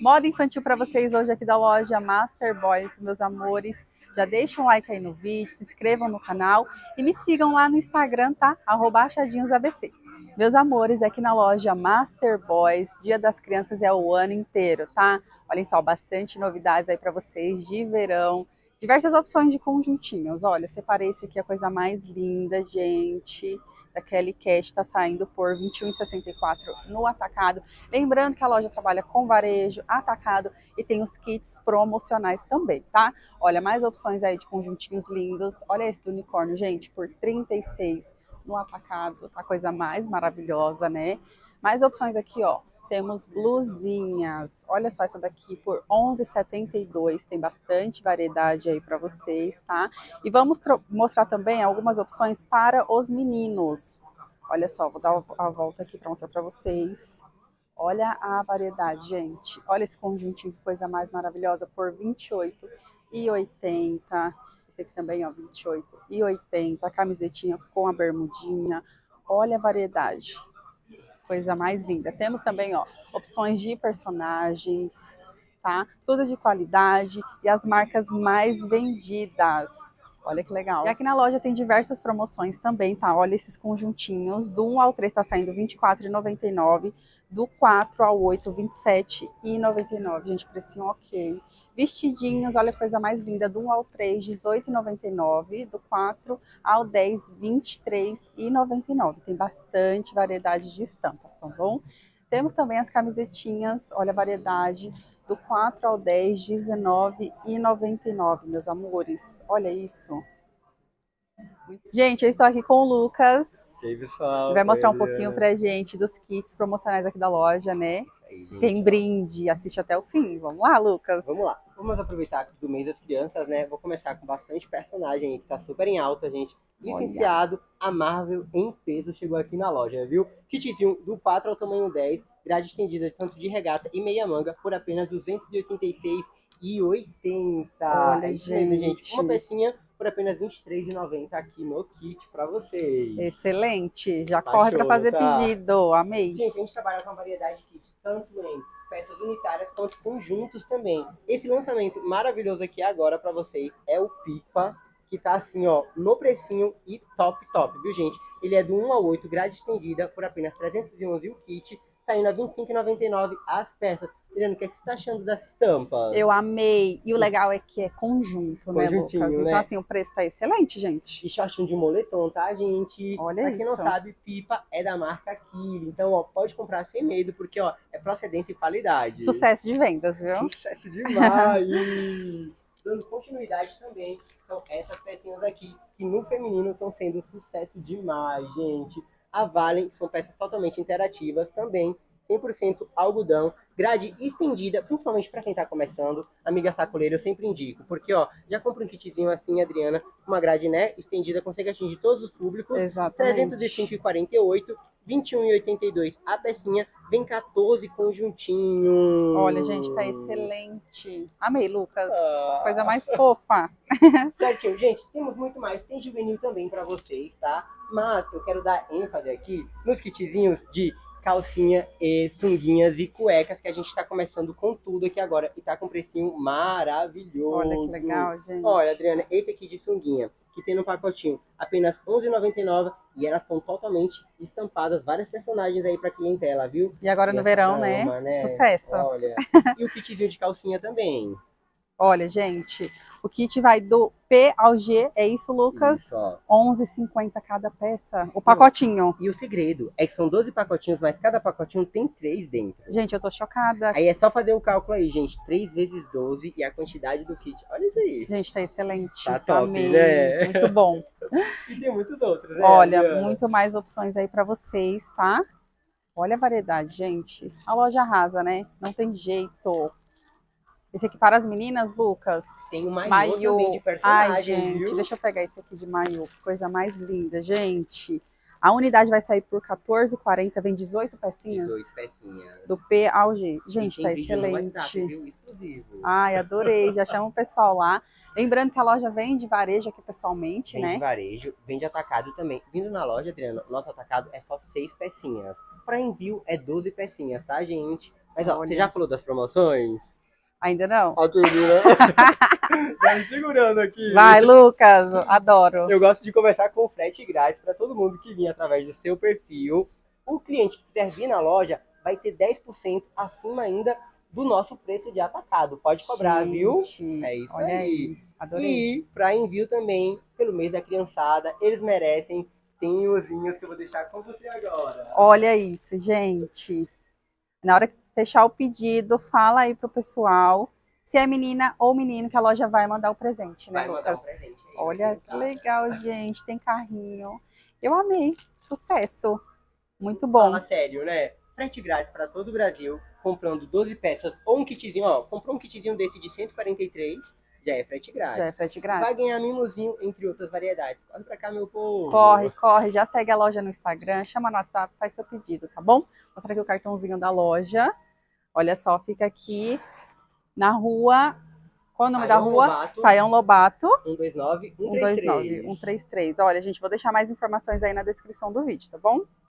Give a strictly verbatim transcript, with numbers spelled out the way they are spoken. Moda infantil para vocês hoje aqui da loja Master Boys, meus amores. Já deixa um like aí no vídeo, se inscrevam no canal e me sigam lá no Instagram, tá? Arroba achadinhosabc. Meus amores, aqui na loja Master Boys, Dia das Crianças é o ano inteiro, tá? Olhem só, bastante novidades aí para vocês de verão. Diversas opções de conjuntinhos. Olha, separei esse aqui, a coisa mais linda, gente. Da Kelly Cash, tá saindo por vinte e um reais e sessenta e quatro centavos no atacado. Lembrando que a loja trabalha com varejo, atacado e tem os kits promocionais também, tá? Olha, mais opções aí de conjuntinhos lindos. Olha esse do unicórnio, gente, por trinta e seis reais no atacado. Tá a coisa mais maravilhosa, né? Mais opções aqui, ó. Temos blusinhas. Olha só essa daqui por onze reais e setenta e dois centavos. Tem bastante variedade aí para vocês, tá? E vamos mostrar também algumas opções para os meninos. Olha só, vou dar a volta aqui para mostrar para vocês. Olha a variedade, gente. Olha esse conjuntinho, que coisa mais maravilhosa, por vinte e oito reais e oitenta centavos. Esse aqui também, ó, vinte e oito reais e oitenta centavos. A camisetinha com a bermudinha. Olha a variedade. Coisa mais linda. Temos também, ó, opções de personagens, tá? Tudo de qualidade e as marcas mais vendidas. Olha que legal. E aqui na loja tem diversas promoções também, tá? Olha esses conjuntinhos. Do um ao três tá saindo vinte e quatro reais e noventa e nove centavos. Do quatro ao oito, vinte e sete reais e noventa e nove centavos. Gente, precinho ok. Vestidinhos, olha a coisa mais linda. Do um ao três, dezoito reais e noventa e nove centavos. Do quatro ao dez, vinte e três reais e noventa e nove centavos. Tem bastante variedade de estampas, tá bom? Temos também as camisetinhas, olha a variedade. Do quatro ao dez, dezenove reais e noventa e nove centavos, meus amores. Olha isso. Gente, eu estou aqui com o Lucas. Aí, pessoal, vai mostrar um pouquinho pra gente dos kits promocionais aqui da loja, né? Aí, tem brinde, assiste até o fim. Vamos lá, Lucas? Vamos lá. Vamos aproveitar do mês das crianças, né? Vou começar com bastante personagem aí, que tá super em alta, gente. Licenciado, olha. A Marvel em peso chegou aqui na loja, viu? Kitzinho do quatro ao tamanho dez, grade estendida, tanto de regata e meia manga, por apenas duzentos e oitenta e seis reais e oitenta centavos. Olha, é isso mesmo, gente. Uma pecinha por apenas vinte e três reais e noventa centavos aqui no kit para vocês. Excelente! Já tá corre para fazer tá? pedido, amei! Gente, a gente trabalha com uma variedade de kits, tanto em peças unitárias quanto conjuntos também. Esse lançamento maravilhoso aqui agora para vocês é o Pipa, que tá assim, ó, no precinho e top, top, viu, gente? Ele é do um ao oito, grade estendida, por apenas trezentos e onze reais o kit, saindo a vinte e cinco reais e noventa e nove centavos as peças. Adriana, o que, é que você tá achando das estampas? Eu amei. E o legal é que é conjunto, né, Lucas? Então, né? assim, o preço tá excelente, gente. E shortinho de moletom, tá, gente? Olha pra isso. Pra quem não sabe, Pipa é da marca Kivy. Então, ó, pode comprar sem medo, porque, ó, é procedência e qualidade. Sucesso de vendas, viu? Sucesso demais! Dando continuidade também, são essas pecinhas aqui, que no feminino estão sendo sucesso demais, gente. A Valen, são peças totalmente interativas também. cem por cento algodão, grade estendida, principalmente para quem tá começando. Amiga sacoleira, eu sempre indico, porque ó, já compra um kitzinho assim, Adriana, uma grade, né, estendida, consegue atingir todos os públicos. Exatamente. trezentos e cinco reais e quarenta e oito centavos, vinte e um reais e oitenta e dois centavos a pecinha, vem quatorze conjuntinhos. Olha, gente, tá excelente. Amei, Lucas. Ah. Coisa mais fofa. Certinho, gente, temos muito mais, tem juvenil também para vocês, tá? Mas eu quero dar ênfase aqui nos kitzinhos de calcinha, e sunguinhas e cuecas, que a gente tá começando com tudo aqui agora e tá com um precinho maravilhoso. Olha que legal, gente. Olha, Adriana, esse aqui de sunguinha, que tem no pacotinho apenas onze reais e noventa e nove centavos e elas estão totalmente estampadas, várias personagens aí pra clientela, viu? E agora e no verão, drama, né? né? Sucesso! Olha. E o kitzinho de calcinha também. Olha, gente, o kit vai do P ao G, é isso, Lucas? onze reais e cinquenta centavos cada peça, o pacotinho. E o segredo é que são doze pacotinhos, mas cada pacotinho tem três dentro. Gente, eu tô chocada. Aí é só fazer o cálculo aí, gente, três vezes doze e a quantidade do kit. Olha isso aí. Gente, tá excelente. Tá top, amei, né? Muito bom. E tem muitos outros, né? Olha, Adriana, muito mais opções aí pra vocês, tá? Olha a variedade, gente. A loja arrasa, né? Não tem jeito. Esse aqui para as meninas, Lucas. Tem o maiô também de personagem. Ai, gente, viu? Deixa eu pegar esse aqui de maiô. Que coisa mais linda, gente. A unidade vai sair por quatorze reais e quarenta centavos. Vem dezoito pecinhas. dezoito pecinhas. Do P ao G. Gente, tá excelente. WhatsApp, viu? Exclusivo. Ai, adorei. Já chama o pessoal lá. Lembrando que a loja vende varejo aqui pessoalmente, vende né? Vende varejo, vende atacado também. Vindo na loja, Adriana, nosso atacado é só seis pecinhas. Para envio é doze pecinhas, tá, gente? Mas ó, olha, você já falou das promoções? Ainda não. Ó, tudo, né? Vai me segurando aqui. Vai, Lucas, adoro. Eu gosto de conversar com frete grátis para todo mundo que vinha através do seu perfil. O cliente que quiser vir na loja vai ter dez por cento acima ainda do nosso preço de atacado. Pode cobrar, gente, viu? É isso aí. aí. Adorei. E para envio também, pelo mês da criançada, eles merecem. Tem ozinhos que eu vou deixar com você agora. Olha isso, gente. Na hora que fechar o pedido, fala aí pro pessoal se é menina ou menino que a loja vai mandar o presente, né, vai Lucas? Mandar um presente aí. Olha que legal, gente. Tem carrinho. Eu amei. Sucesso. Muito bom. Fala sério, né? Frete grátis para todo o Brasil, comprando doze peças ou um kitzinho, ó. Comprou um kitzinho desse de cento e quarenta e três. Já é frete grátis. Já é frete grátis. Vai ganhar mimozinho, entre outras variedades. Corre pra cá, meu povo. Corre, corre. Já segue a loja no Instagram, chama no WhatsApp, faz seu pedido, tá bom? Mostra aqui o cartãozinho da loja. Olha só, fica aqui na rua... Qual é o nome Saião da rua? Lobato, Saião Lobato. um dois nove, um três três. um dois nove, um três três. Olha, gente, vou deixar mais informações aí na descrição do vídeo, tá bom?